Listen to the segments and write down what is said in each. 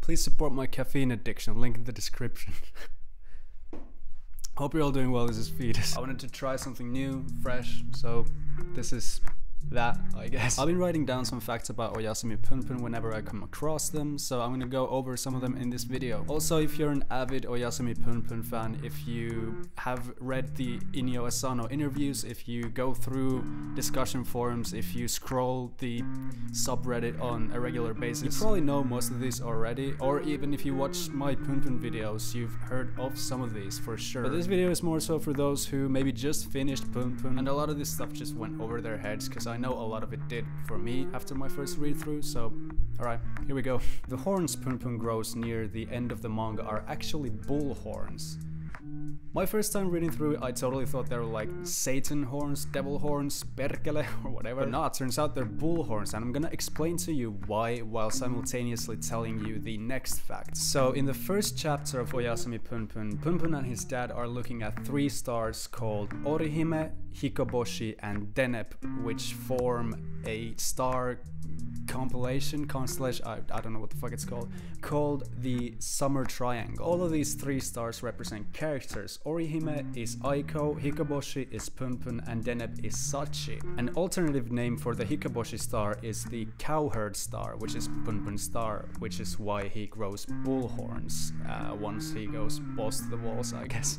Please support my caffeine addiction, link in the description. Hope you're all doing well. This is Fetus. I wanted to try something new, fresh, so this is that, I guess. I've been writing down some facts about Oyasumi Punpun whenever I come across them, so I'm gonna go over some of them in this video. Also, if you're an avid Oyasumi Punpun fan, if you have read the Inio Asano interviews, if you go through discussion forums, if you scroll the subreddit on a regular basis, you probably know most of these already, or even if you watch my Punpun videos, you've heard of some of these for sure. But this video is more so for those who maybe just finished Punpun, and a lot of this stuff just went over their heads, because I know a lot of it did for me after my first read through, so alright, here we go. The horns Punpun grows near the end of the manga are actually bull horns. My first time reading through it, I totally thought they were like Satan horns, devil horns, perkele, or whatever. But no, it turns out they're bull horns, and I'm gonna explain to you why while simultaneously telling you the next fact. So in the first chapter of Oyasumi Punpun, Punpun and his dad are looking at three stars called Orihime, Hikoboshi, and Deneb, which form a star constellation, I don't know what the fuck it's called the Summer Triangle. All of these three stars represent characters. Orihime is Aiko, Hikoboshi is Punpun, and Deneb is Sachi. An alternative name for the Hikoboshi star is the Cowherd star, which is Punpun's star, which is why he grows bull horns once he goes balls to the walls, I guess.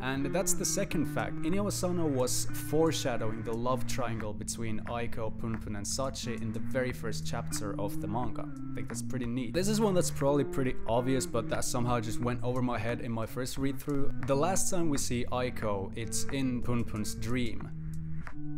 And that's the second fact. Inio Asano was foreshadowing the love triangle between Aiko, Punpun, and Sachi in the very first chapter of the manga. I think that's pretty neat. This is one that's probably pretty obvious, but that somehow just went over my head in my first read through. The last time we see Aiko, it's in Punpun's dream.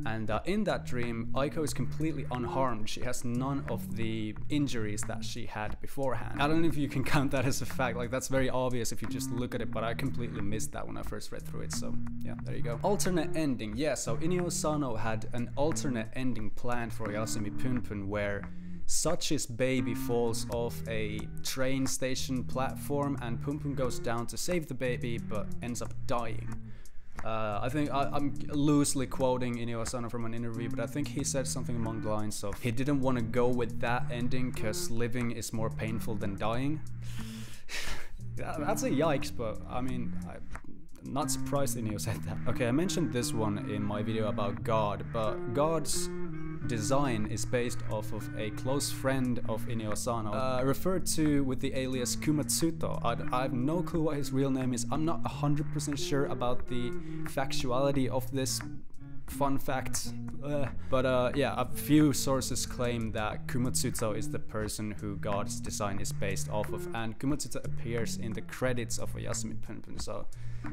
And in that dream, Aiko is completely unharmed. She has none of the injuries that she had beforehand. I don't know if you can count that as a fact, like that's very obvious if you just look at it, but I completely missed that when I first read through it, so yeah, there you go. Alternate ending. Yeah, so Inio Asano had an alternate ending planned for Oyasumi Punpun where Sachi's baby falls off a train station platform and Punpun goes down to save the baby but ends up dying. I think I'm loosely quoting Inio Asano from an interview, but I think he said something along the lines of he didn't want to go with that ending because living is more painful than dying. That's a yikes, but I mean, I'm not surprised Inio said that. Okay, I mentioned this one in my video about God, but God's design is based off of a close friend of Inio Asano, referred to with the alias Kumatsuto. I have no clue what his real name is. I'm not 100% sure about the factuality of this fun fact, but yeah, a few sources claim that Kumatsuto is the person who God's design is based off of, and Kumatsuto appears in the credits of Oyasumi Punpun, so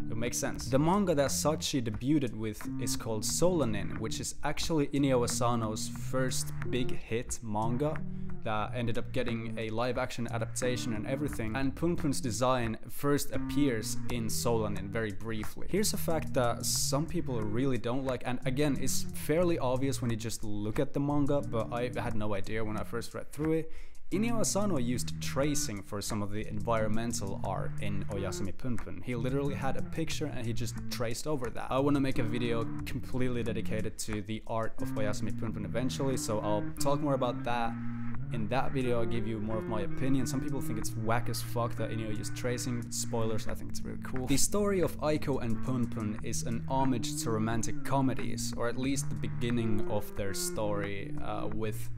it makes sense. The manga that Sachi debuted with is called Solanin, which is actually Inio Asano's first big hit manga that ended up getting a live-action adaptation and everything, and Punpun's design first appears in Solanin very briefly. Here's a fact that some people really don't like, and again, it's fairly obvious when you just look at the manga, but I had no idea when I first read through it. Inio Asano used tracing for some of the environmental art in Oyasumi Punpun. He literally had a picture and he just traced over that. I want to make a video completely dedicated to the art of Oyasumi Punpun eventually, so I'll talk more about that. In that video, I'll give you more of my opinion. Some people think it's whack as fuck that Inio used tracing. Spoilers, I think it's really cool. The story of Aiko and Punpun is an homage to romantic comedies, or at least the beginning of their story, with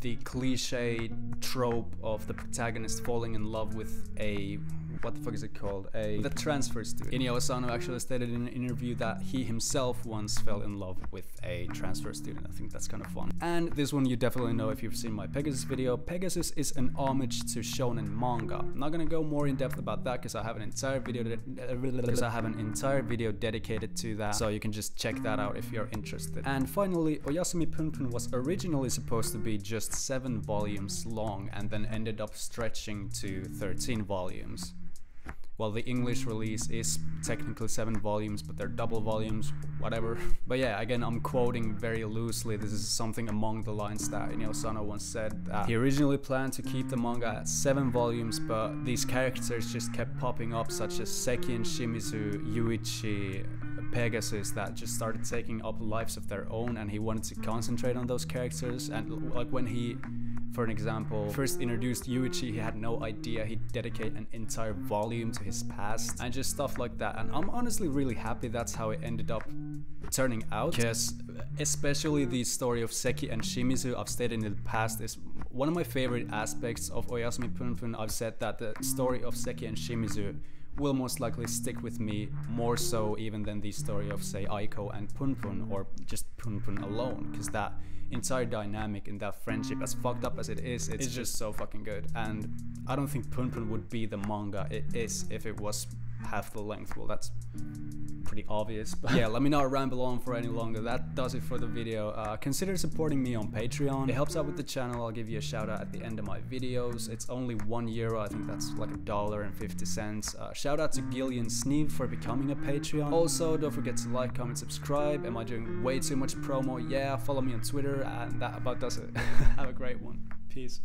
the cliche trope of the protagonist falling in love with a... what the fuck is it called? The transfer student. Inio Asano actually stated in an interview that he himself once fell in love with a transfer student. I think that's kind of fun. And this one you definitely know if you've seen my Pegasus video. Pegasus is an homage to shonen manga. I'm not gonna go more in depth about that because I have an entire video dedicated to that, so you can just check that out if you're interested. And finally, Oyasumi Punpun was originally supposed to be just 7 volumes long and then ended up stretching to 13 volumes. Well, the English release is technically 7 volumes, but they're double volumes, whatever. But yeah, again, I'm quoting very loosely. This is something among the lines that Inio Asano once said, that he originally planned to keep the manga at 7 volumes, but these characters just kept popping up, such as Sekien, Shimizu, Yuichi, Pegasus, that just started taking up lives of their own, and he wanted to concentrate on those characters. And like when he For an example, first introduced Yuichi, he had no idea he'd dedicate an entire volume to his past, and just stuff like that. And I'm honestly really happy that's how it ended up turning out, because especially the story of Sekien and Shimizu, I've stated in the past, is one of my favorite aspects of Oyasumi Punpun. I've said that the story of Sekien and Shimizu will most likely stick with me more so even than the story of, say, Aiko and Punpun, or just Punpun alone, because that entire dynamic in that friendship, as fucked up as it is, it's just so fucking good. And I don't think Punpun would be the manga it is if it was half the length. Well, that's pretty obvious, but yeah, let me not ramble on for any longer. That does it for the video. Consider supporting me on Patreon. It helps out with the channel. I'll give you a shout out at the end of my videos. It's only €1, I think that's like $1.50. Shout out to Gillian Sneed for becoming a Patreon. Also, don't forget to like, comment, subscribe. Am I doing way too much promo? Yeah, follow me on Twitter, and that about does it. Have a great one. Peace.